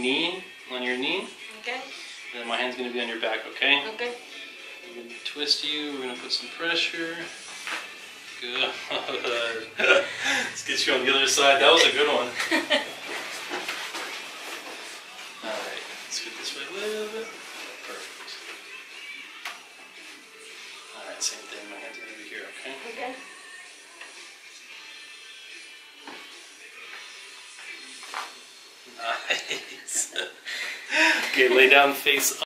Knee on your knee. Okay. Then my hand's gonna be on your back, okay? Okay. We're gonna twist you, we're gonna put some pressure. Good. Let's get you on the other side. That was a good one. Alright, let's get this way a little bit. Perfect. Alright, same thing, my hand's gonna be here, okay? Okay. Nice. Okay, lay down, face up.